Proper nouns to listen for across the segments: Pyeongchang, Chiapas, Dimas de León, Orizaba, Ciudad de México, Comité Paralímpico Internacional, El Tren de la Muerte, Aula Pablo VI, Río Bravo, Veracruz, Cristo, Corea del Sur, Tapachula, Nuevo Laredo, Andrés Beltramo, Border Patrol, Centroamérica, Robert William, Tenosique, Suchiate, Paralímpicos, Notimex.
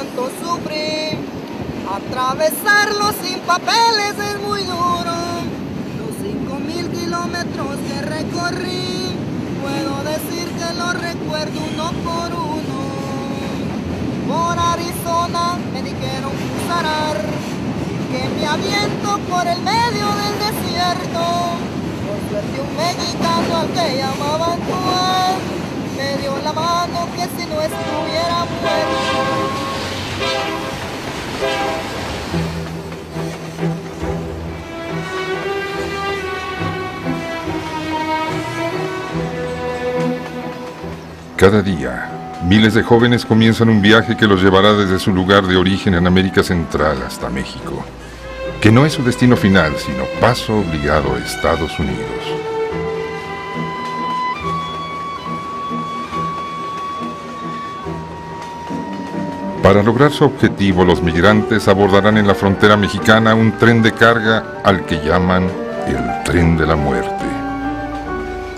cuánto sufrí. Atravesarlo sin papeles es muy duro. Los 5000 kilómetros que recorrí, puedo decir que los recuerdo uno por uno. Por Arizona me dijeron cruzar, que me aviento por el medio del desierto. Por suerte un mexicano al que llamaban Juan me dio la mano, que si no estuviera muerto. Cada día, miles de jóvenes comienzan un viaje que los llevará desde su lugar de origen en América Central hasta México, que no es su destino final, sino paso obligado a Estados Unidos. Para lograr su objetivo, los migrantes abordarán en la frontera mexicana un tren de carga al que llaman el tren de la muerte.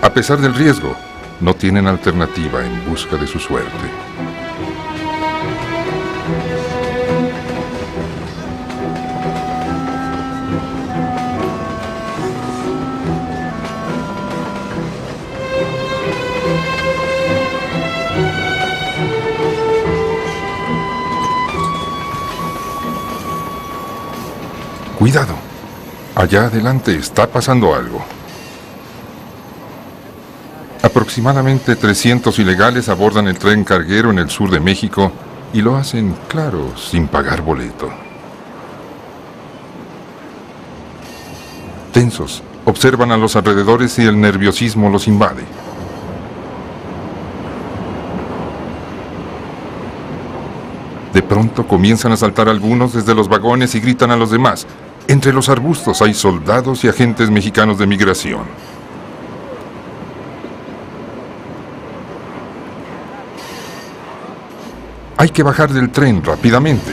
A pesar del riesgo, no tienen alternativa en busca de su suerte. Cuidado, allá adelante está pasando algo. Aproximadamente 300 ilegales abordan el tren carguero en el sur de México y lo hacen, claro, sin pagar boleto. Tensos, observan a los alrededores y el nerviosismo los invade. De pronto comienzan a saltar algunos desde los vagones y gritan a los demás. Entre los arbustos hay soldados y agentes mexicanos de migración. Hay que bajar del tren rápidamente.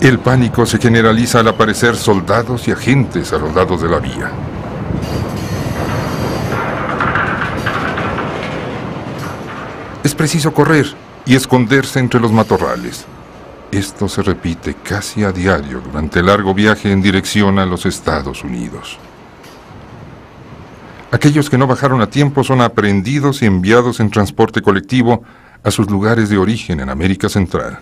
El pánico se generaliza al aparecer soldados y agentes a los lados de la vía. Es preciso correr y esconderse entre los matorrales. Esto se repite casi a diario durante el largo viaje en dirección a los Estados Unidos. Aquellos que no bajaron a tiempo son aprehendidos y enviados en transporte colectivo a sus lugares de origen en América Central.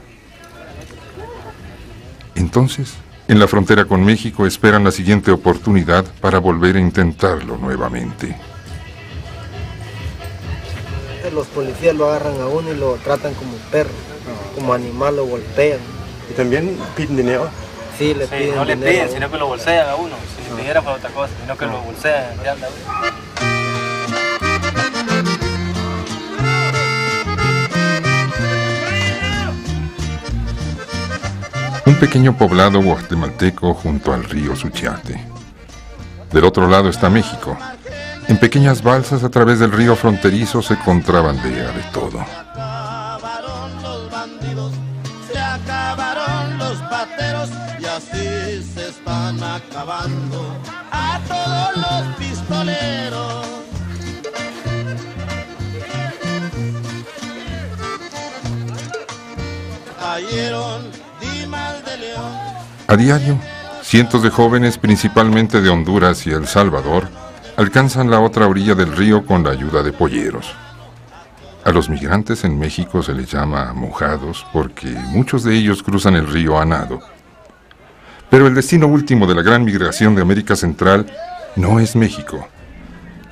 Entonces, en la frontera con México esperan la siguiente oportunidad para volver a intentarlo nuevamente. Los policías lo agarran a uno y lo tratan como un perro. Como animal lo golpean. ¿Y también piden dinero? Sí, le piden. No le piden, sino que lo bolsean a uno. Si le pidieran para otra cosa, sino que lo bolsean. Un pequeño poblado guatemalteco junto al río Suchiate. Del otro lado está México. En pequeñas balsas a través del río fronterizo se contrabandea de todo. Así se están acabando a todos los pistoleros. Cayeron Dimas de León. A diario, cientos de jóvenes, principalmente de Honduras y El Salvador, alcanzan la otra orilla del río con la ayuda de polleros. A los migrantes en México se les llama mojados porque muchos de ellos cruzan el río a nado. Pero el destino último de la gran migración de América Central no es México.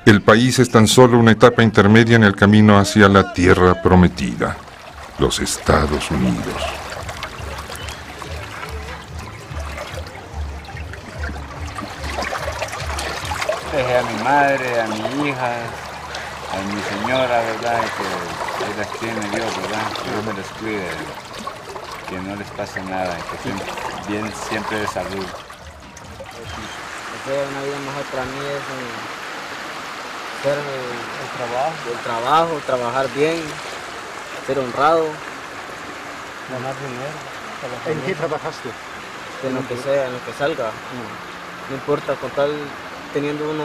El país es tan solo una etapa intermedia en el camino hacia la tierra prometida, los Estados Unidos. Dejé a mi madre, a mi hija, a mi señora, ¿verdad? Que ellas tienen Dios, ¿verdad? Que Dios me les cuide, que no les pase nada, que siempre, bien, siempre de salud. Una vida mejor para mí es hacer el trabajo, trabajar bien, ser honrado, ganar dinero. ¿En qué trabajaste? En lo que sea, en lo que salga. No importa, con tal teniendo uno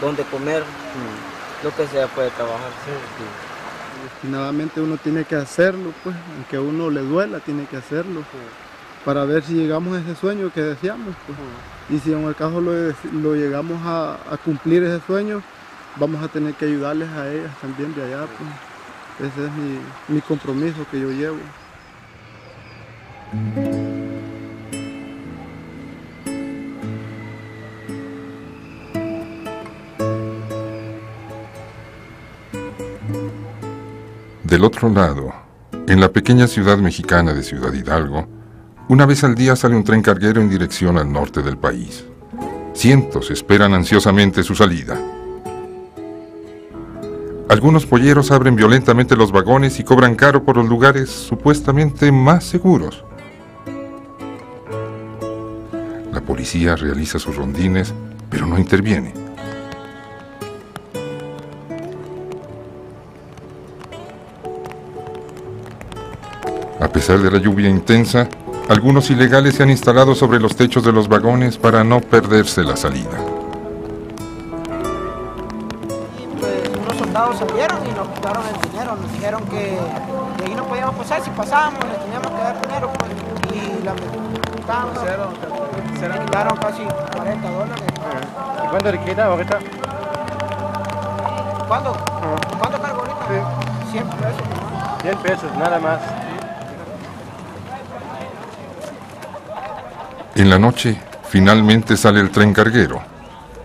donde comer, lo que sea puede trabajar. Finalmente uno tiene que hacerlo, pues, aunque a uno le duela, tiene que hacerlo, para ver si llegamos a ese sueño que deseamos, pues. Y si en el caso lo llegamos a cumplir ese sueño, vamos a tener que ayudarles a ellas también de allá, pues. Ese es mi compromiso que yo llevo. Del otro lado, en la pequeña ciudad mexicana de Ciudad Hidalgo, una vez al día sale un tren carguero en dirección al norte del país. Cientos esperan ansiosamente su salida. Algunos polleros abren violentamente los vagones y cobran caro por los lugares supuestamente más seguros. La policía realiza sus rondines, pero no interviene. A pesar de la lluvia intensa, algunos ilegales se han instalado sobre los techos de los vagones para no perderse la salida. Y pues unos soldados salieron y nos quitaron el dinero, nos dijeron que de ahí no podíamos pasar, si pasábamos les teníamos que dar dinero, pues, y la quitaron, se quitaron casi $40. ¿Y cuánto le quita ahorita? ¿Cuánto cargo ahorita? Sí. $100. $100, nada más. En la noche, finalmente sale el tren carguero.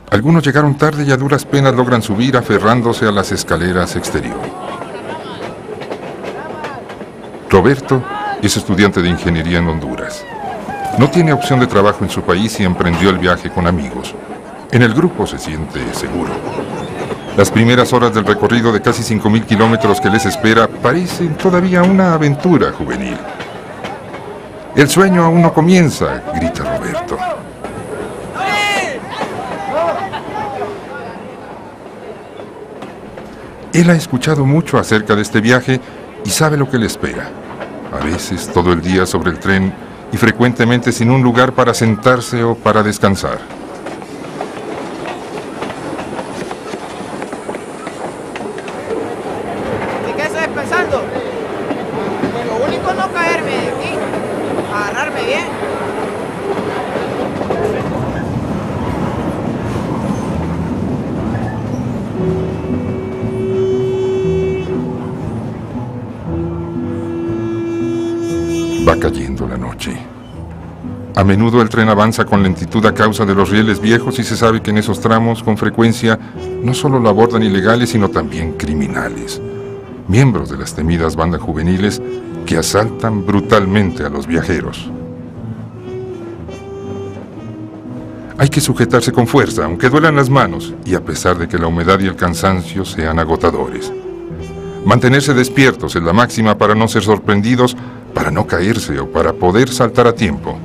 Algunos llegaron tarde y a duras penas logran subir aferrándose a las escaleras exterior. Roberto es estudiante de ingeniería en Honduras. No tiene opción de trabajo en su país y emprendió el viaje con amigos. En el grupo se siente seguro. Las primeras horas del recorrido de casi 5.000 kilómetros que les espera parecen todavía una aventura juvenil. El sueño aún no comienza, grita Roberto. Él ha escuchado mucho acerca de este viaje y sabe lo que le espera. A veces todo el día sobre el tren y frecuentemente sin un lugar para sentarse o para descansar. Va cayendo la noche. A menudo el tren avanza con lentitud a causa de los rieles viejos y se sabe que en esos tramos, con frecuencia, no solo lo abordan ilegales, sino también criminales, miembros de las temidas bandas juveniles que asaltan brutalmente a los viajeros. Hay que sujetarse con fuerza, aunque duelan las manos, y a pesar de que la humedad y el cansancio sean agotadores. Mantenerse despiertos es la máxima para no ser sorprendidos, para no caerse o para poder saltar a tiempo.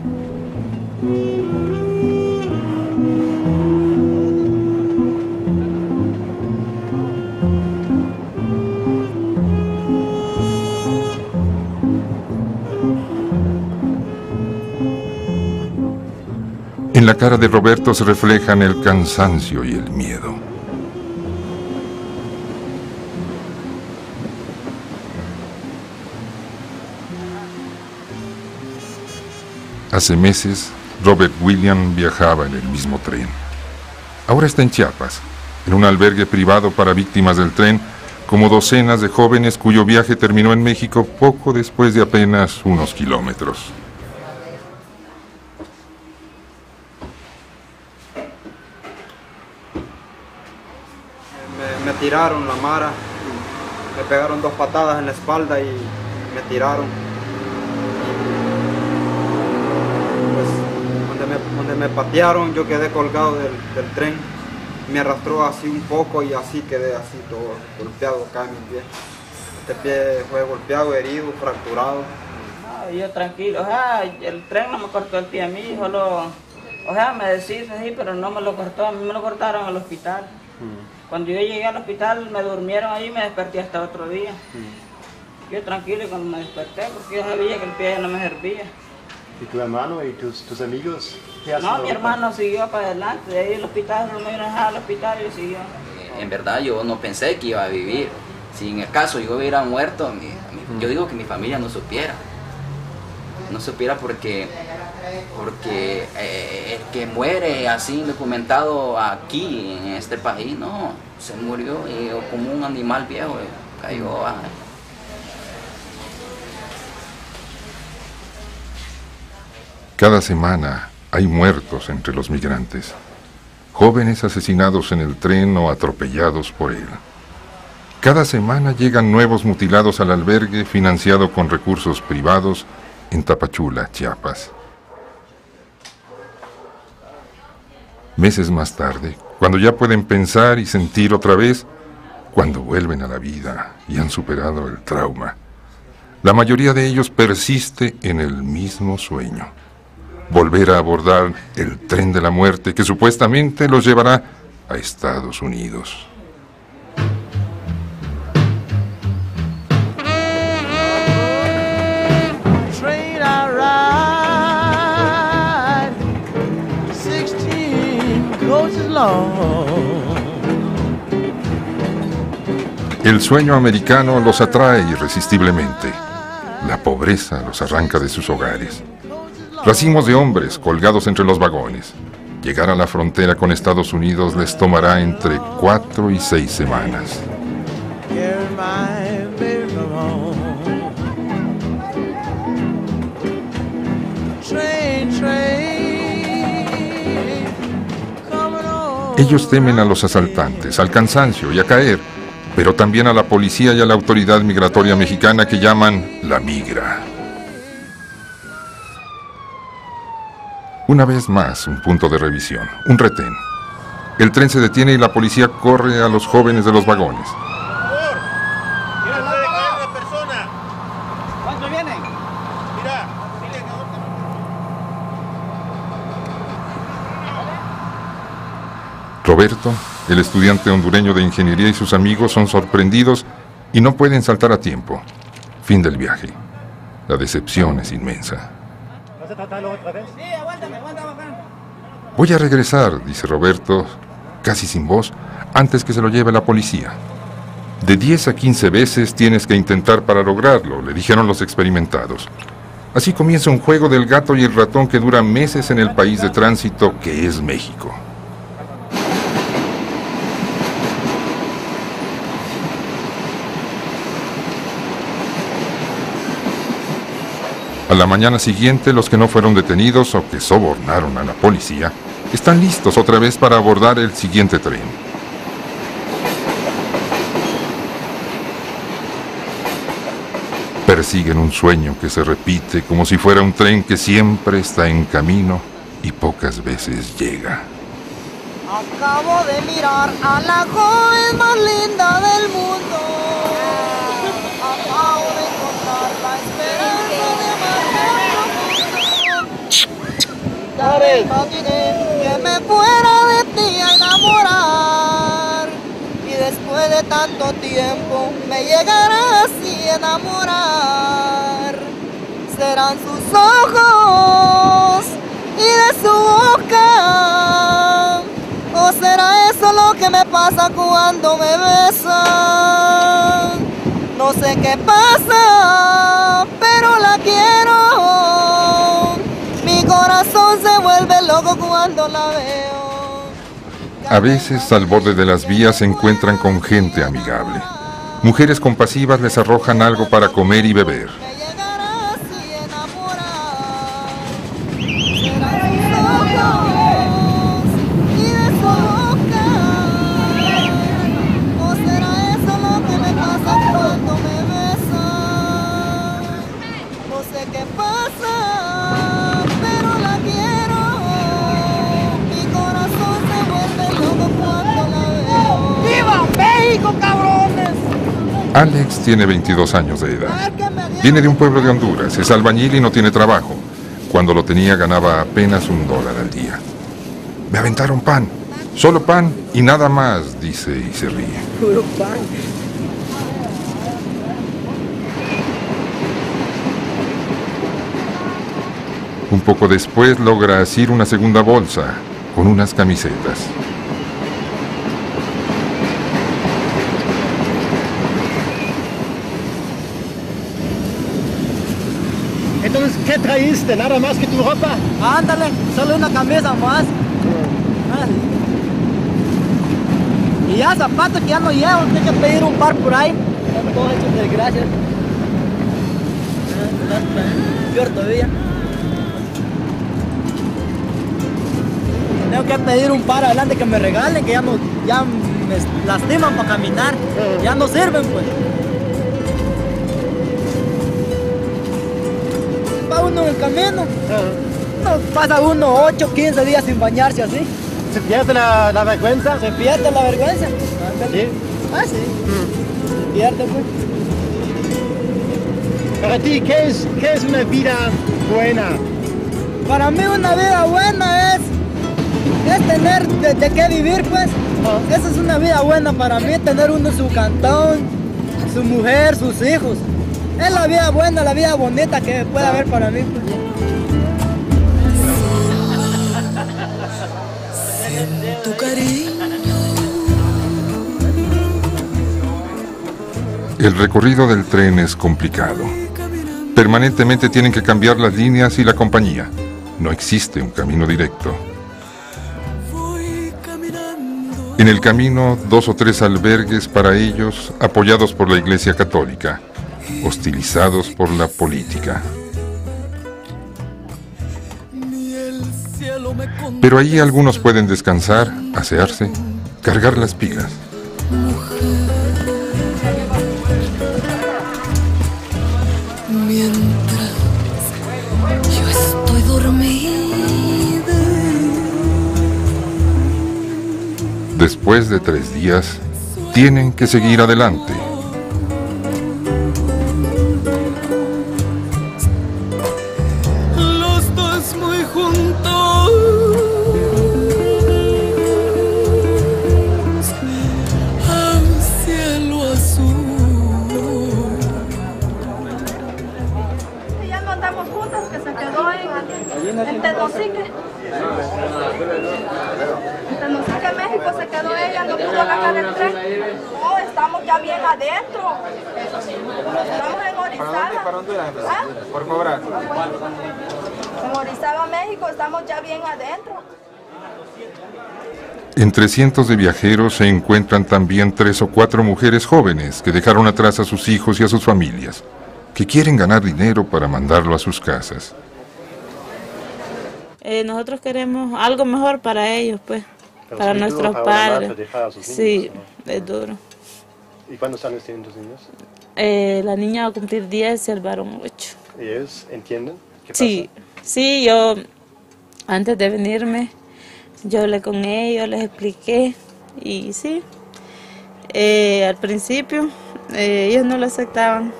En la cara de Roberto se reflejan el cansancio y el miedo. Hace meses, Robert William viajaba en el mismo tren. Ahora está en Chiapas, en un albergue privado para víctimas del tren, como docenas de jóvenes cuyo viaje terminó en México poco después de apenas unos kilómetros. Me tiraron la mara, me pegaron 2 patadas en la espalda y me tiraron. Donde me patearon, yo quedé colgado del tren, me arrastró así un poco y así quedé, así todo golpeado acá en mi pie. Este pie fue golpeado, herido, fracturado. Yo tranquilo, o sea, el tren no me cortó el pie a mí, solo, o sea, me deshizo así, pero no me lo cortó, a mí me lo cortaron al hospital. Cuando yo llegué al hospital me durmieron ahí y me desperté hasta otro día. Yo tranquilo y cuando me desperté, porque yo sabía que el pie ya no me servía. ¿Y tu hermano y tus amigos? No, mi hermano siguió para adelante, de ahí el hospital, no me iban a dejar al hospital y siguió. En verdad yo no pensé que iba a vivir. Si en el caso yo hubiera muerto, yo digo que mi familia no supiera. No supiera porque el que muere así indocumentado aquí, en este país, no, se murió como un animal viejo, cayó. Cada semana hay muertos entre los migrantes, jóvenes asesinados en el tren o atropellados por él. Cada semana llegan nuevos mutilados al albergue financiado con recursos privados en Tapachula, Chiapas. Meses más tarde, cuando ya pueden pensar y sentir otra vez, cuando vuelven a la vida y han superado el trauma, la mayoría de ellos persiste en el mismo sueño: volver a abordar el tren de la muerte que supuestamente los llevará a Estados Unidos. El sueño americano los atrae irresistiblemente. La pobreza los arranca de sus hogares. Racimos de hombres colgados entre los vagones. Llegar a la frontera con Estados Unidos les tomará entre 4 y 6 semanas. Ellos temen a los asaltantes, al cansancio y a caer, pero también a la policía y a la autoridad migratoria mexicana que llaman la migra. Una vez más, un punto de revisión, un retén. El tren se detiene y la policía corre a los jóvenes de los vagones. Roberto, el estudiante hondureño de ingeniería, y sus amigos son sorprendidos y no pueden saltar a tiempo. Fin del viaje. La decepción es inmensa. Voy a regresar, dice Roberto, casi sin voz, antes que se lo lleve la policía. De 10 a 15 veces tienes que intentar para lograrlo, le dijeron los experimentados. Así comienza un juego del gato y el ratón que dura meses en el país de tránsito que es México. A la mañana siguiente, los que no fueron detenidos o que sobornaron a la policía están listos otra vez para abordar el siguiente tren. Persiguen un sueño que se repite como si fuera un tren que siempre está en camino y pocas veces llega. Acabo de mirar a la joven más linda del mundo. Acabo de encontrar la esperanza. Dale, que me fuera de ti a enamorar, y después de tanto tiempo me llegarás y enamorar. Serán sus ojos y de su boca, o será eso lo que me pasa cuando me besan. No sé qué pasa, pero la quiero. Mi corazón se vuelve loco cuando la veo. A veces, al borde de las vías, se encuentran con gente amigable. Mujeres compasivas les arrojan algo para comer y beber. Alex tiene 22 años de edad. Viene de un pueblo de Honduras, es albañil y no tiene trabajo. Cuando lo tenía ganaba apenas $1 al día. Me aventaron pan, solo pan y nada más, dice y se ríe. Puro pan. Un poco después logra asir una segunda bolsa con unas camisetas. Entonces, ¿qué traíste? ¿Nada más que tu ropa? Ándale, solo una camisa más. Y ya zapatos que ya no llevo, tengo que pedir un par por ahí. Gracias. Peor todavía. Tengo que pedir un par adelante que me regalen, que ya me lastiman para caminar. Ya no sirven, pues. Va uno en el camino. No, pasa uno 8, 15 días sin bañarse así. ¿Se pierde la vergüenza? Se pierde la vergüenza. ¿Sí? Ah, sí. Se pierde, pues. Para ti, ¿qué es una vida buena? Para mí una vida buena es tener de qué vivir, pues. Esa es una vida buena para mí, tener uno su cantón, su mujer, sus hijos. Es la vida buena, la vida bonita que puede haber para mí, pues. Tu cariño. El recorrido del tren es complicado. Permanentemente tienen que cambiar las líneas y la compañía. No existe un camino directo. En el camino, 2 o 3 albergues para ellos, apoyados por la Iglesia Católica, hostilizados por la política. Pero allí algunos pueden descansar, asearse, cargar las pilas. Mientras yo estoy dormida. Después de 3 días, tienen que seguir adelante. Los dos muy juntos. Al cielo azul. En Tenosique. En Tenosique, México, se quedó ella, no pudo bajar el tren. No, estamos ya bien adentro. Estamos en Orizaba. ¿Ah? Por favor. En Orizaba, México, estamos ya bien adentro. Entre cientos de viajeros se encuentran también 3 o 4 mujeres jóvenes que dejaron atrás a sus hijos y a sus familias, que quieren ganar dinero para mandarlo a sus casas. Nosotros queremos algo mejor para ellos, pues, para nuestros padres. Sí, es duro. ¿Y cuántos años tienen tus niños? La niña va a cumplir 10 y el varón 8. ¿Y ellos entienden qué pasa? Sí, yo antes de venirme, yo hablé con ellos, les expliqué y sí, al principio ellos no lo aceptaban,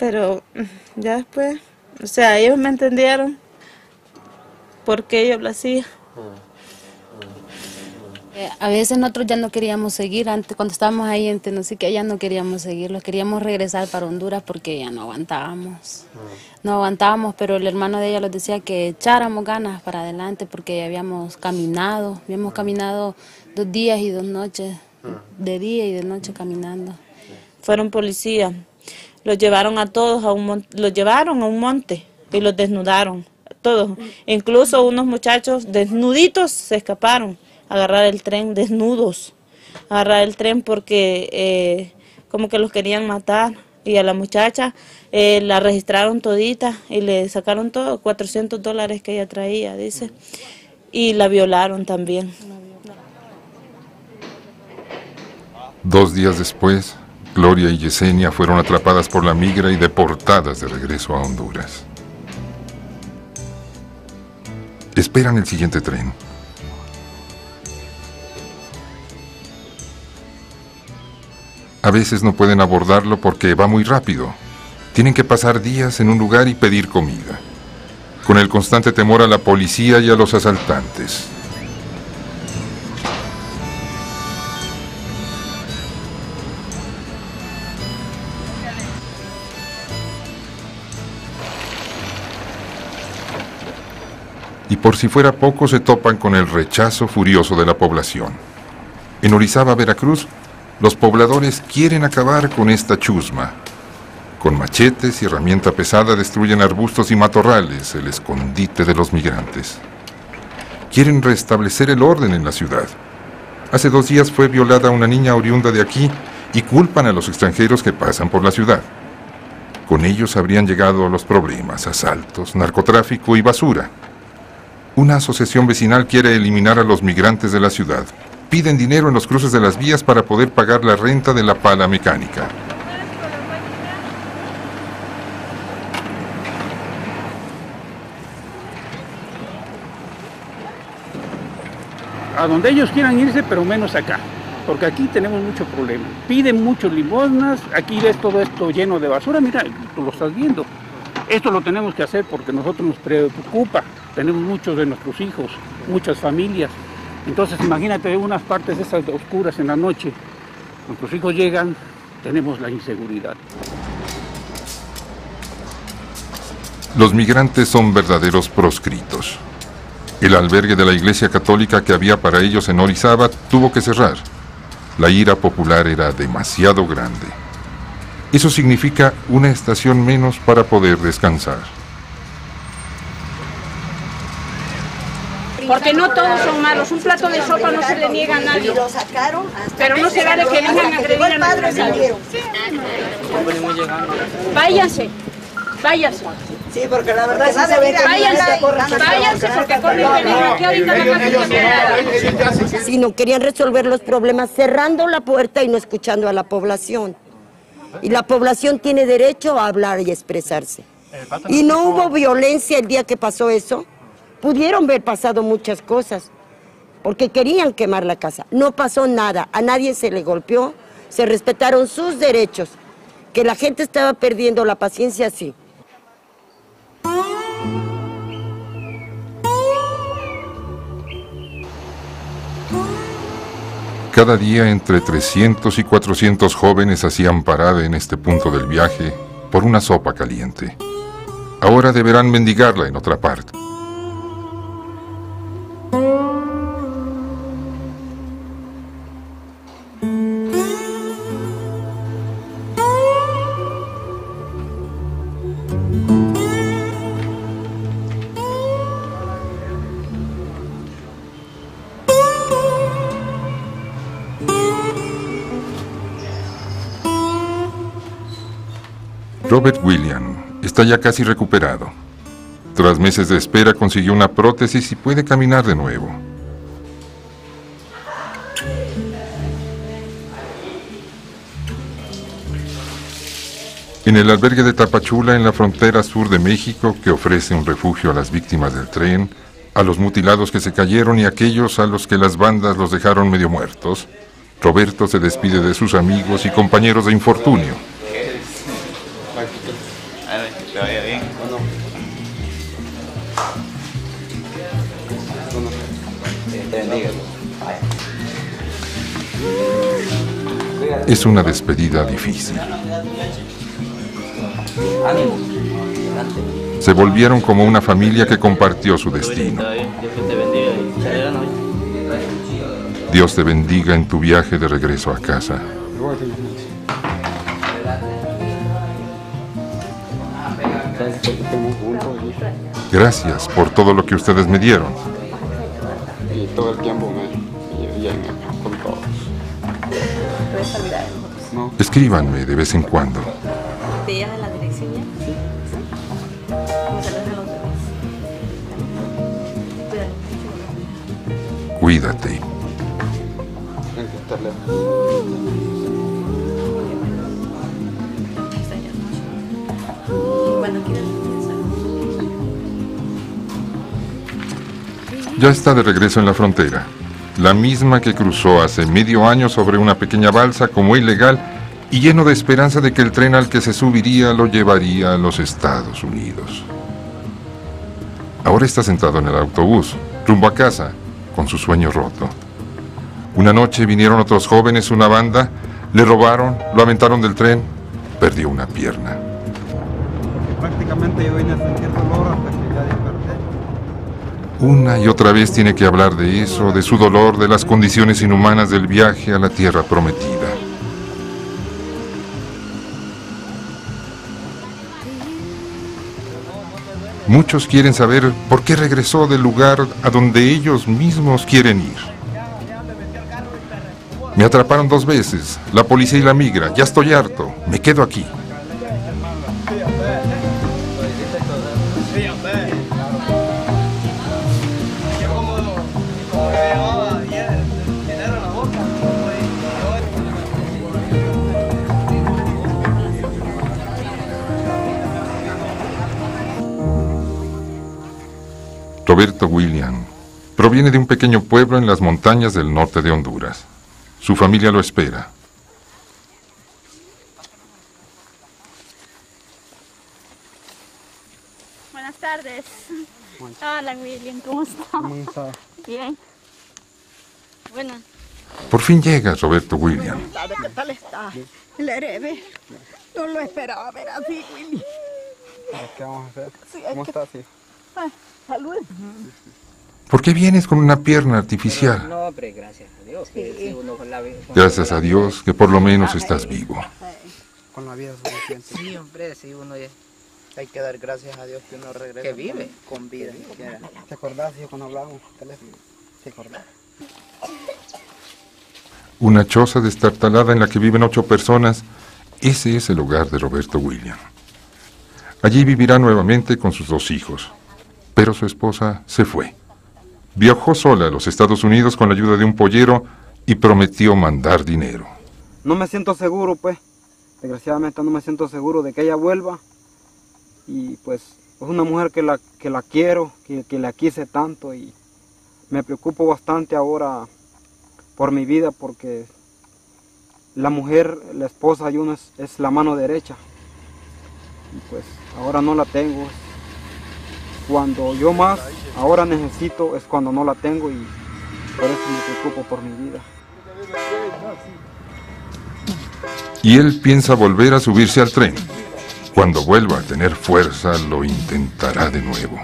pero ya después... O sea, ellos me entendieron porque yo lo hacía. A veces nosotros ya no queríamos seguir, antes cuando estábamos ahí en Tenosique ya no queríamos seguir, los queríamos regresar para Honduras porque ya no aguantábamos. No aguantábamos, pero el hermano de ella nos decía que echáramos ganas para adelante porque habíamos caminado 2 días y 2 noches, de día y de noche caminando. Fueron policías. Los llevaron a todos a un monte, los llevaron a un monte y los desnudaron, todos. Incluso unos muchachos desnuditos se escaparon a agarrar el tren desnudos, a agarrar el tren porque como que los querían matar. Y a la muchacha la registraron todita y le sacaron todo, $400 que ella traía, dice. Y la violaron también. 2 días después... Gloria y Yesenia fueron atrapadas por la migra y deportadas de regreso a Honduras. Esperan el siguiente tren. A veces no pueden abordarlo porque va muy rápido. Tienen que pasar días en un lugar y pedir comida, con el constante temor a la policía y a los asaltantes. Por si fuera poco, se topan con el rechazo furioso de la población. En Orizaba, Veracruz, los pobladores quieren acabar con esta chusma. Con machetes y herramienta pesada destruyen arbustos y matorrales, el escondite de los migrantes. Quieren restablecer el orden en la ciudad. Hace 2 días fue violada una niña oriunda de aquí y culpan a los extranjeros que pasan por la ciudad. Con ellos habrían llegado los problemas, asaltos, narcotráfico y basura. Una asociación vecinal quiere eliminar a los migrantes de la ciudad. Piden dinero en los cruces de las vías para poder pagar la renta de la pala mecánica. A donde ellos quieran irse, pero menos acá, porque aquí tenemos mucho problema. Piden muchos limosnas, aquí ves todo esto lleno de basura, mira, tú lo estás viendo. Esto lo tenemos que hacer porque nosotros nos preocupa, tenemos muchos de nuestros hijos, muchas familias. Entonces imagínate unas partes esas oscuras en la noche, nuestros hijos llegan, tenemos la inseguridad. Los migrantes son verdaderos proscritos. El albergue de la iglesia católica que había para ellos en Orizaba tuvo que cerrar. La ira popular era demasiado grande. Eso significa una estación menos para poder descansar. Porque no todos son malos, un plato de sopa no se le niega a nadie. Pero no se vale que vengan a agredir a nadie. Váyanse, váyanse. Sí, porque la verdad sí se ve que váyanse porque corren peligro aquí ahorita la casa. Si no querían resolver los problemas cerrando la puerta y no escuchando a la población. Y la población tiene derecho a hablar y expresarse. Y no hubo violencia el día que pasó eso. Pudieron haber pasado muchas cosas, porque querían quemar la casa. No pasó nada, a nadie se le golpeó, se respetaron sus derechos. Que la gente estaba perdiendo la paciencia, sí. Cada día entre 300 y 400 jóvenes hacían parada en este punto del viaje por una sopa caliente. Ahora deberán mendigarla en otra parte. Robert William está ya casi recuperado. Tras meses de espera consiguió una prótesis y puede caminar de nuevo. En el albergue de Tapachula, en la frontera sur de México, que ofrece un refugio a las víctimas del tren, a los mutilados que se cayeron y a aquellos a los que las bandas los dejaron medio muertos, Roberto se despide de sus amigos y compañeros de infortunio. Es una despedida difícil. Se volvieron como una familia que compartió su destino. Dios te bendiga en tu viaje de regreso a casa. Gracias por todo lo que ustedes me dieron. Y todo el tiempo me llevan acá con todos. Escríbanme de vez en cuando. ¿Te llevas la dirección ya? Sí. Cuídate. Ya está de regreso en la frontera, la misma que cruzó hace medio año sobre una pequeña balsa como ilegal y lleno de esperanza de que el tren al que se subiría lo llevaría a los Estados Unidos. Ahora está sentado en el autobús, rumbo a casa, con su sueño roto. Una noche vinieron otros jóvenes, una banda, le robaron, lo aventaron del tren, perdió una pierna. Prácticamente yo vine a sentir dolor hasta que ya desperté. Una y otra vez tiene que hablar de eso, de su dolor, de las condiciones inhumanas del viaje a la tierra prometida. Muchos quieren saber por qué regresó del lugar a donde ellos mismos quieren ir. Me atraparon 2 veces, la policía y la migra, ya estoy harto, me quedo aquí. Robert William proviene de un pequeño pueblo en las montañas del norte de Honduras. Su familia lo espera. Buenas tardes. Hola, William, ¿cómo está? Bien. Bueno. Por fin llega Roberto William. ¿Qué tal está? No lo esperaba ver así, William. ¿Qué vamos a hacer? ¿Cómo está así? Salud. ¿Por qué vienes con una pierna artificial? No, pero gracias a Dios. Gracias a Dios que por lo menos estás vivo. Con la vida suficiente. Sí, hombre, sí, uno ya. Hay que dar gracias a Dios que uno regresa. Que vive. Con vida. ¿Te acordás cuando hablábamos por teléfono? ¿Te acordás? Una choza destartalada en la que viven 8 personas. Ese es el hogar de Roberto William. Allí vivirá nuevamente con sus 2 hijos. Pero su esposa se fue. Viajó sola a los Estados Unidos con la ayuda de un pollero y prometió mandar dinero. No me siento seguro, pues. Desgraciadamente no me siento seguro de que ella vuelva. Y pues es una mujer que la quiero, que la quise tanto. Y me preocupo bastante ahora por mi vida porque la mujer, la esposa de uno es la mano derecha. Y pues ahora no la tengo. Cuando yo más ahora necesito es cuando no la tengo y por eso me preocupo por mi vida. Y él piensa volver a subirse al tren. Cuando vuelva a tener fuerza lo intentará de nuevo.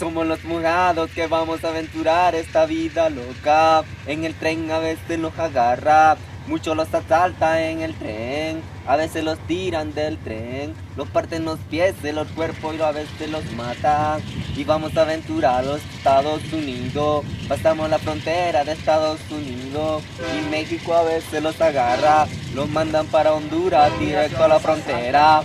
Somos los mojados que vamos a aventurar esta vida loca. En el tren a veces nos agarra. Muchos los asaltan en el tren, a veces los tiran del tren, los parten los pies de los cuerpos y a veces los matan. Y vamos a aventurar a los Estados Unidos, pasamos la frontera de Estados Unidos y México a veces los agarra, los mandan para Honduras directo a la frontera.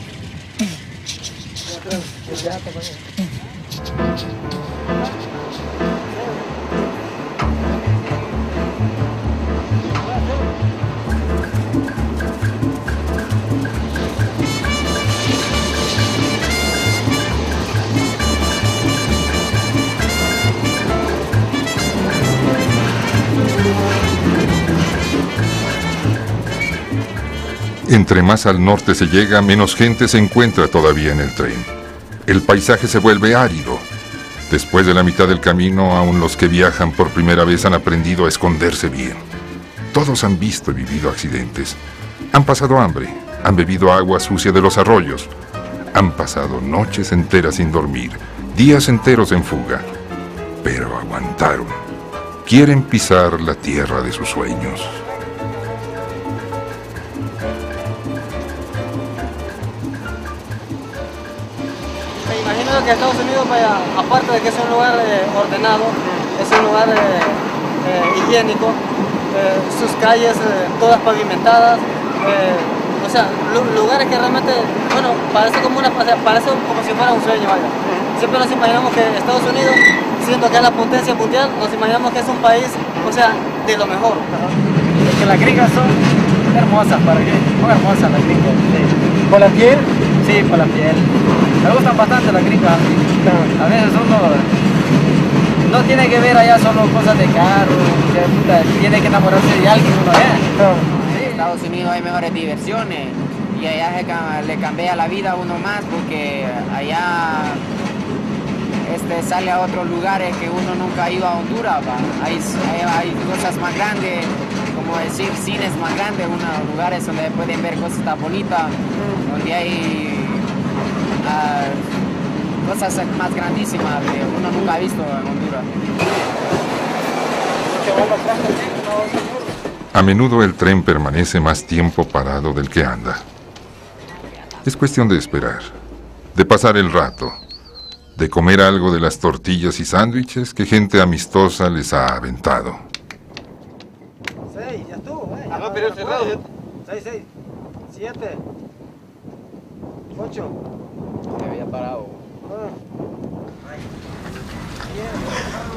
Entre más al norte se llega, menos gente se encuentra todavía en el tren. El paisaje se vuelve árido. Después de la mitad del camino, aún los que viajan por primera vez han aprendido a esconderse bien. Todos han visto y vivido accidentes. Han pasado hambre, han bebido agua sucia de los arroyos. Han pasado noches enteras sin dormir, días enteros en fuga. Pero aguantaron. Quieren pisar la tierra de sus sueños. Que Estados Unidos, aparte de que es un lugar ordenado, es un lugar higiénico, sus calles todas pavimentadas, o sea, lugares que realmente, bueno, parece como una, o sea, parece como si fuera un sueño, vaya. Siempre nos imaginamos que Estados Unidos, siendo que es la potencia mundial, nos imaginamos que es un país, o sea, de lo mejor. Que las gringas son hermosas, para que son hermosas las gringas. Sí. ¿Con la piel? Sí, con la piel. Me gustan bastante las gringas. A veces uno no tiene que ver allá solo cosas de carro, tiene que enamorarse de alguien uno allá. Sí, en Estados Unidos hay mejores diversiones y allá le cambia la vida a uno más porque allá sale a otros lugares que uno nunca ha ido a Honduras. Hay cosas más grandes, como decir cines más grandes, unos lugares donde pueden ver cosas tan bonitas, donde hay cosas más grandísimas que uno nunca ha visto en Honduras. A menudo el tren permanece más tiempo parado del que anda. Es cuestión de esperar, de pasar el rato, de comer algo de las tortillas y sándwiches que gente amistosa les ha aventado. Seis, ya estuvo, ¿eh? Ah, pero cerrado. Seis, siete, ocho. Me había parado.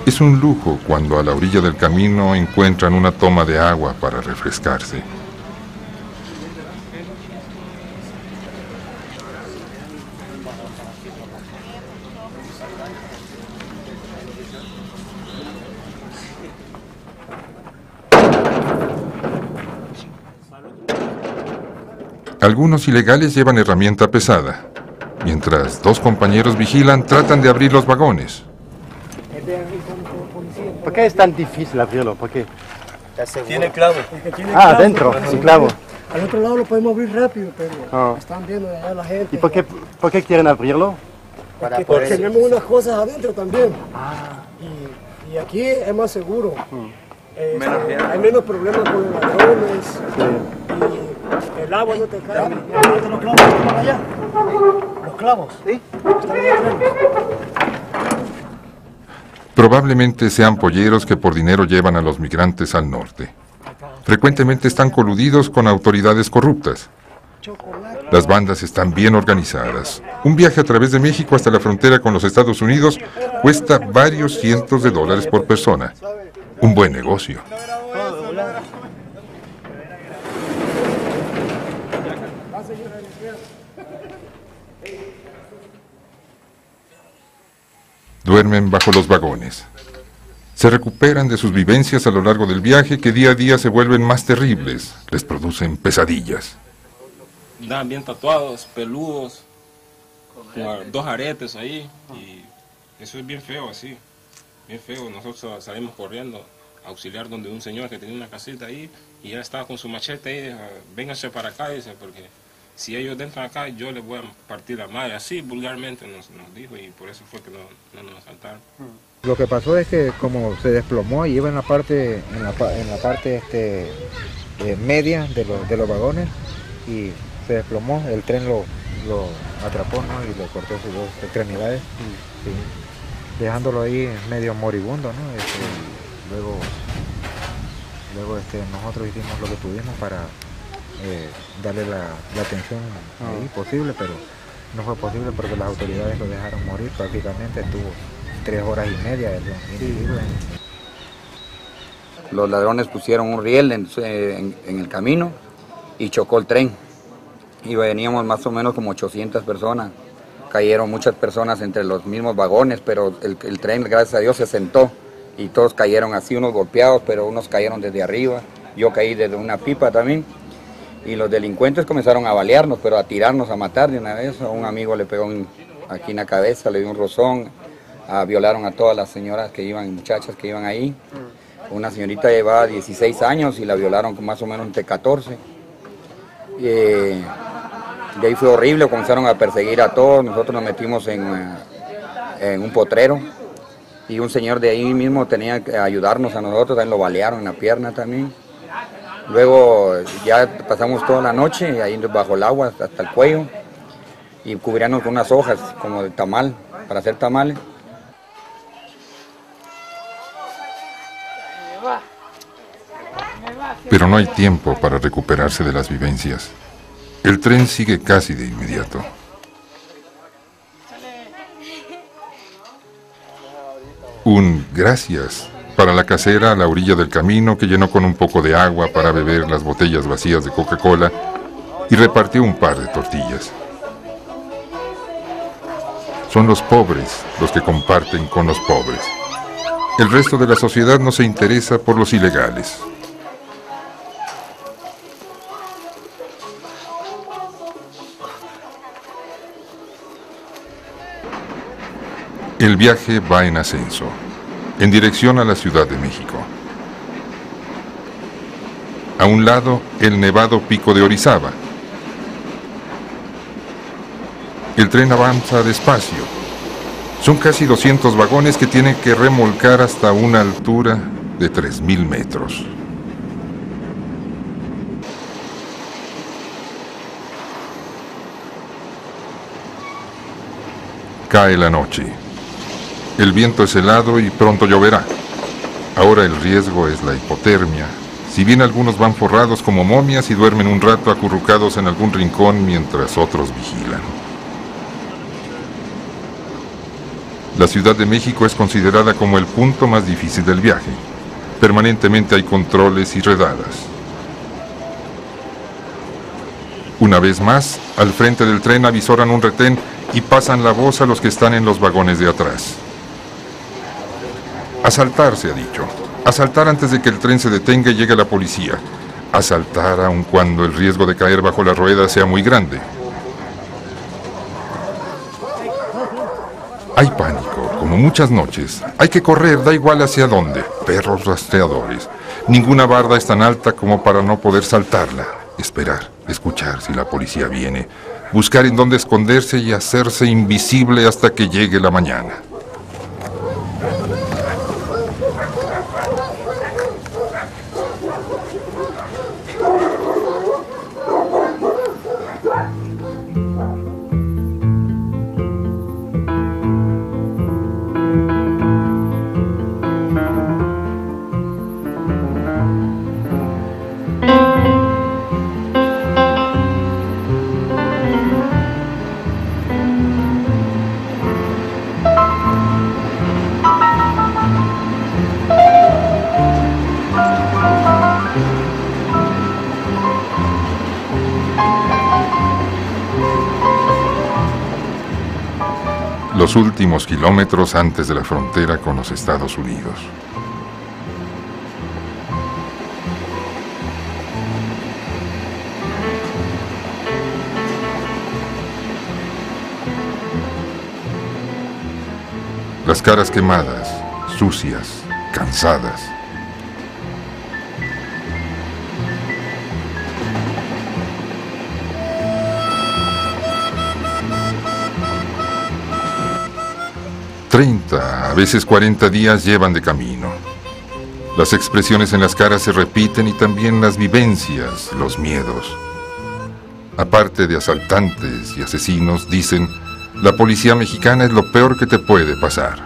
Es un lujo cuando a la orilla del camino encuentran una toma de agua para refrescarse. Algunos ilegales llevan herramienta pesada, mientras dos compañeros vigilan, tratan de abrir los vagones. ¿Por qué es tan difícil abrirlo? ¿Por qué? Tiene clavo. Ah, adentro, sin clavo. Al otro lado lo podemos abrir rápido, pero están viendo allá la gente. ¿Y por qué quieren abrirlo? Porque tenemos unas cosas adentro también. Y aquí es más seguro. Hay menos problemas con los ladrones. Sí. El agua no te cae. Los clavos están allá. Los clavos, ¿sí? Probablemente sean polleros que por dinero llevan a los migrantes al norte. Frecuentemente están coludidos con autoridades corruptas. Las bandas están bien organizadas. Un viaje a través de México hasta la frontera con los Estados Unidos cuesta varios cientos de dólares por persona. Un buen negocio. Duermen bajo los vagones. Se recuperan de sus vivencias a lo largo del viaje, que día a día se vuelven más terribles. Les producen pesadillas. Andaban bien tatuados, peludos, con dos aretes ahí. Y eso es bien feo así, bien feo. Nosotros salimos corriendo a auxiliar donde un señor que tenía una casita ahí y ya estaba con su machete ahí. Dijo, vénganse para acá, dice, porque si ellos entran acá, yo les voy a partir la madre. Así vulgarmente nos dijo, y por eso fue que no nos asaltaron. Lo que pasó es que como se desplomó y iba en la parte media de los vagones, y se desplomó, el tren lo atrapó, ¿no? Y le cortó sus dos extremidades, y dejándolo ahí medio moribundo, ¿no? Luego nosotros hicimos lo que pudimos para darle la atención ahí posible, pero no fue posible porque las autoridades lo dejaron morir. Prácticamente estuvo 3 horas y media de individuo. Los ladrones pusieron un riel en el camino y chocó el tren, y veníamos más o menos como 800 personas. Cayeron muchas personas entre los mismos vagones, pero el tren, gracias a Dios, se sentó y todos cayeron así, unos golpeados, pero unos cayeron desde arriba. Yo caí desde una pipa también. Y los delincuentes comenzaron a balearnos, pero a tirarnos, a matar de una vez. A un amigo le pegó aquí en la cabeza, le dio un rozón. Violaron a todas las señoras que iban, muchachas que iban ahí. Una señorita llevaba 16 años y la violaron más o menos entre 14. De ahí fue horrible, comenzaron a perseguir a todos. Nosotros nos metimos en un potrero. Y un señor de ahí mismo tenía que ayudarnos a nosotros, también lo balearon en la pierna también. Luego ya pasamos toda la noche ahí bajo el agua hasta el cuello, y cubríamos con unas hojas como de tamal, para hacer tamales. Pero no hay tiempo para recuperarse de las vivencias. El tren sigue casi de inmediato. Un gracias para la casera a la orilla del camino, que llenó con un poco de agua para beber las botellas vacías de Coca-Cola y repartió un par de tortillas. Son los pobres los que comparten con los pobres. El resto de la sociedad no se interesa por los ilegales. El viaje va en ascenso, en dirección a la Ciudad de México. A un lado, el nevado pico de Orizaba. El tren avanza despacio, Son casi 200 vagones que tienen que remolcar hasta una altura de 3000 metros. Cae la noche. El viento es helado y pronto lloverá. Ahora el riesgo es la hipotermia. Si bien algunos van forrados como momias y duermen un rato acurrucados en algún rincón mientras otros vigilan. La Ciudad de México es considerada como el punto más difícil del viaje. Permanentemente hay controles y redadas. Una vez más, al frente del tren avisoran un retén y pasan la voz a los que están en los vagones de atrás. Asaltar, se ha dicho. Asaltar antes de que el tren se detenga y llegue la policía. Asaltar aun cuando el riesgo de caer bajo la rueda sea muy grande. Hay pánico, como muchas noches. Hay que correr, da igual hacia dónde. Perros rastreadores. Ninguna barda es tan alta como para no poder saltarla. Esperar, escuchar si la policía viene. Buscar en dónde esconderse y hacerse invisible hasta que llegue la mañana. Los últimos kilómetros antes de la frontera con los Estados Unidos. Las caras quemadas, sucias, cansadas. A veces 40 días llevan de camino. Las expresiones en las caras se repiten y también las vivencias, los miedos. Aparte de asaltantes y asesinos, dicen, la policía mexicana es lo peor que te puede pasar.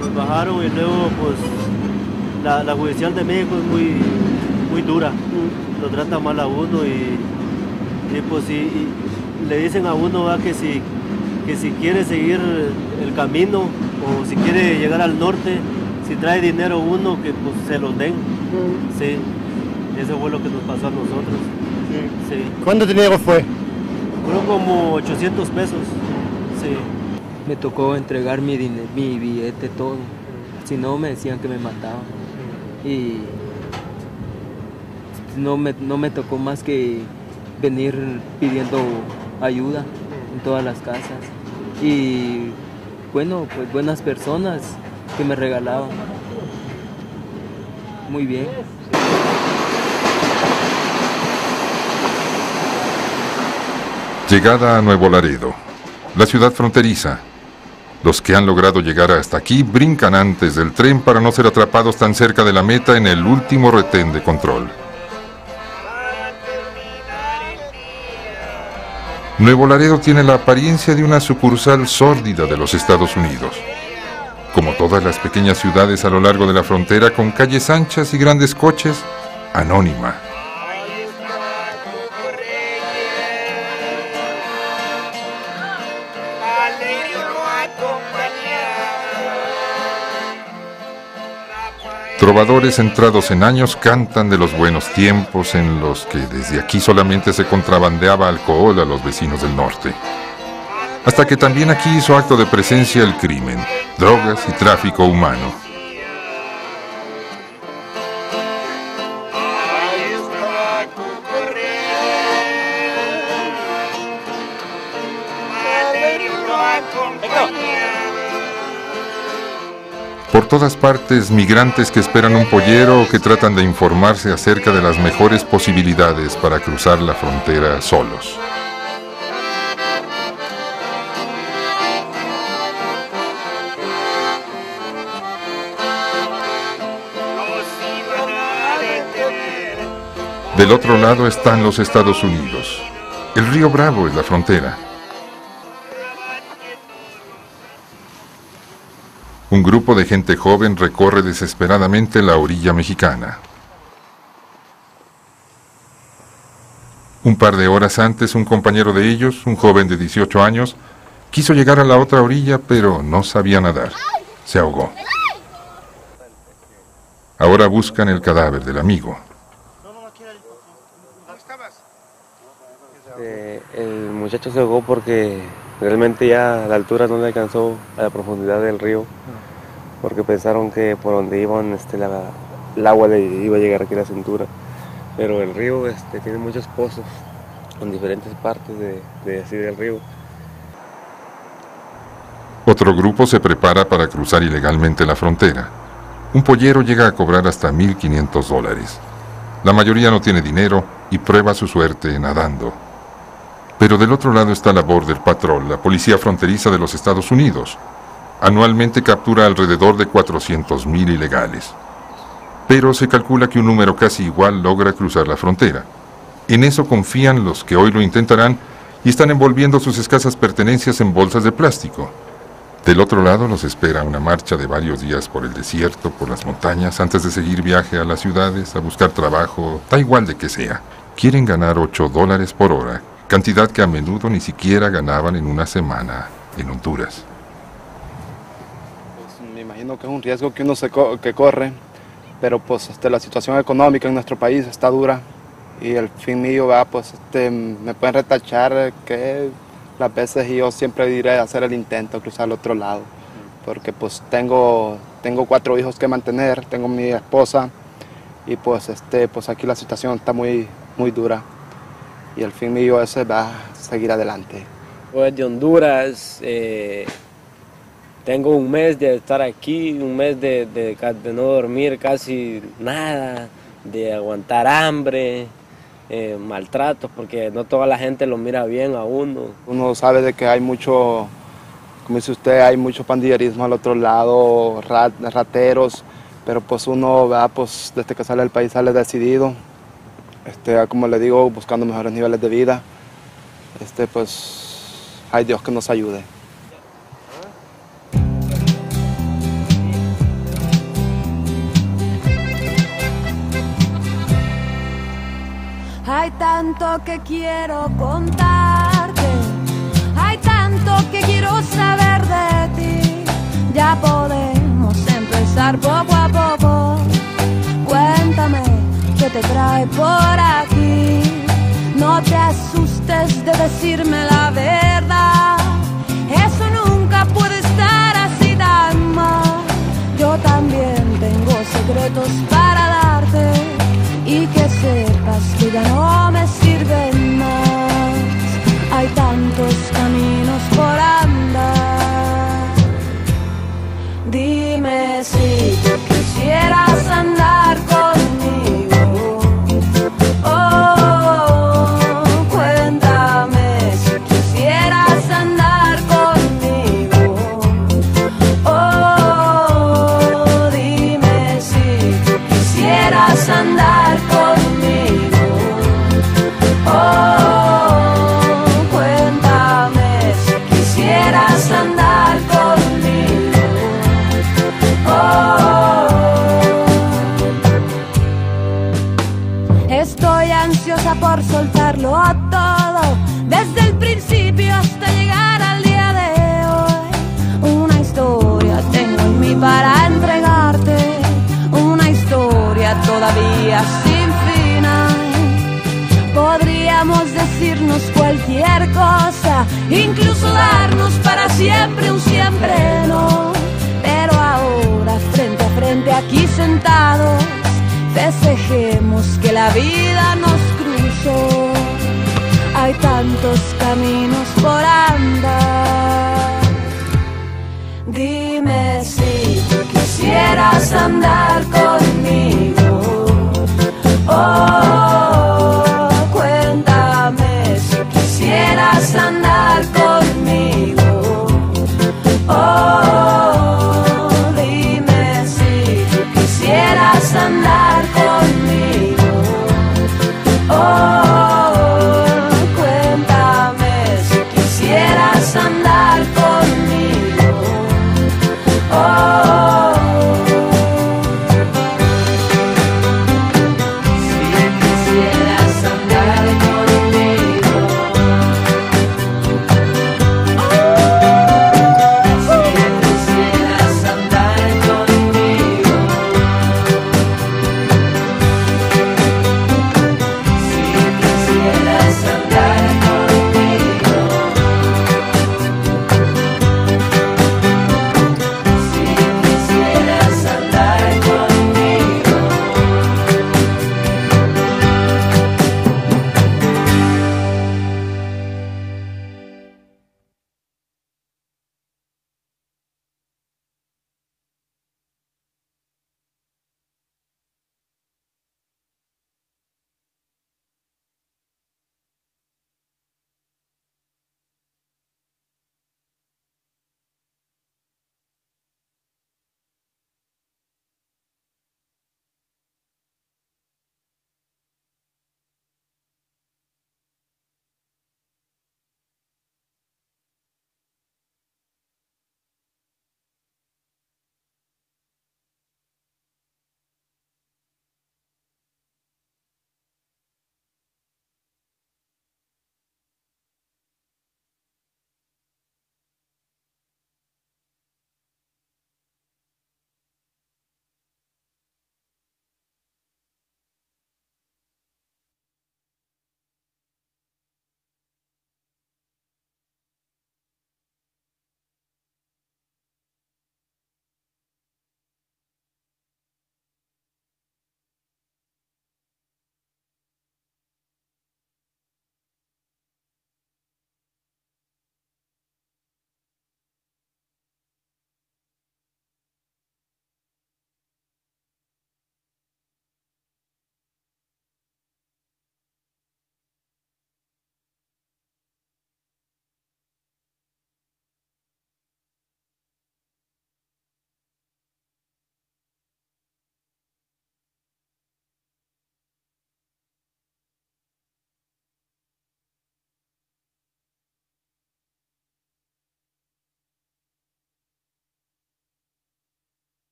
Nos bajaron y luego pues la judicial de México es muy dura. Lo trata mal a uno y le dicen a uno que si quiere seguir el camino o si quiere llegar al norte, si trae dinero uno, que pues se lo den. Sí, eso fue lo que nos pasó a nosotros. Sí. Sí. ¿Cuánto dinero fue? Fueron como 800 pesos. Sí. Me tocó entregar mi dinero, mi billete, todo. Si no, me decían que me mataban. Y no me tocó más que venir pidiendo ayuda en todas las casas. Y bueno, pues buenas personas que me regalaban. Muy bien. Llegada a Nuevo Laredo, la ciudad fronteriza. Los que han logrado llegar hasta aquí brincan antes del tren para no ser atrapados tan cerca de la meta en el último retén de control. Nuevo Laredo tiene la apariencia de una sucursal sórdida de los Estados Unidos. Como todas las pequeñas ciudades a lo largo de la frontera, con calles anchas y grandes coches, anónima. Trovadores entrados en años cantan de los buenos tiempos en los que desde aquí solamente se contrabandeaba alcohol a los vecinos del norte. Hasta que también aquí hizo acto de presencia el crimen, drogas y tráfico humano. Por todas partes, migrantes que esperan un pollero o que tratan de informarse acerca de las mejores posibilidades para cruzar la frontera solos. Del otro lado están los Estados Unidos. El río Bravo es la frontera. Un grupo de gente joven recorre desesperadamente la orilla mexicana. Un par de horas antes, un compañero de ellos, un joven de 18 años, quiso llegar a la otra orilla, pero no sabía nadar. Se ahogó. Ahora buscan el cadáver del amigo. El muchacho se ahogó porque realmente ya la altura no le alcanzó a la profundidad del río, porque pensaron que por donde iban el agua le iba a llegar aquí a la cintura. Pero el río tiene muchos pozos en diferentes partes del río. Otro grupo se prepara para cruzar ilegalmente la frontera. Un pollero llega a cobrar hasta $1,500. La mayoría no tiene dinero y prueba su suerte nadando. Pero del otro lado está la Border Patrol, la policía fronteriza de los Estados Unidos. Anualmente captura alrededor de 400,000 ilegales. Pero se calcula que un número casi igual logra cruzar la frontera. En eso confían los que hoy lo intentarán y están envolviendo sus escasas pertenencias en bolsas de plástico. Del otro lado los espera una marcha de varios días por el desierto, por las montañas, antes de seguir viaje a las ciudades, a buscar trabajo, da igual de que sea. Quieren ganar $8 por hora. Cantidad que a menudo ni siquiera ganaban en una semana en Honduras. Pues me imagino que es un riesgo que uno corre, pero pues la situación económica en nuestro país está dura y el fin mío va, pues me pueden retachar que las veces yo siempre iré a hacer el intento, cruzar al otro lado, porque pues tengo 4 hijos que mantener, tengo mi esposa y pues pues aquí la situación está muy dura. Y al fin mío ese va a seguir adelante. Pues de Honduras, tengo un mes de estar aquí, un mes de no dormir casi nada, de aguantar hambre, maltratos, porque no toda la gente lo mira bien a uno. Uno sabe de que hay mucho, como dice usted, hay mucho pandillerismo al otro lado, rateros, pero pues uno va, pues desde que sale del país sale decidido. Como le digo, buscando mejores niveles de vida, pues, ay Dios que nos ayude. Hay tanto que quiero contarte, hay tanto que quiero saber de ti, ya podemos empezar poco a poco, cuéntame. Que te trae por aquí, no te asustes de decirme la verdad, eso nunca puede estar así tan mal, yo también tengo secretos para darte y que sepas que ya no me sirven más, hay tantos caminos por andar, dime si tú quisieras andar conmigo. Por soltarlo todo, desde el principio hasta llegar al día de hoy. Una historia tengo en mí para entregarte, una historia todavía sin final. Podríamos decirnos cualquier cosa, incluso darnos para siempre un siempre no. Pero ahora frente a frente aquí sentados, festejemos que la vida nos cruzó. Hay tantos caminos por andar. Dime si tú quisieras. andar con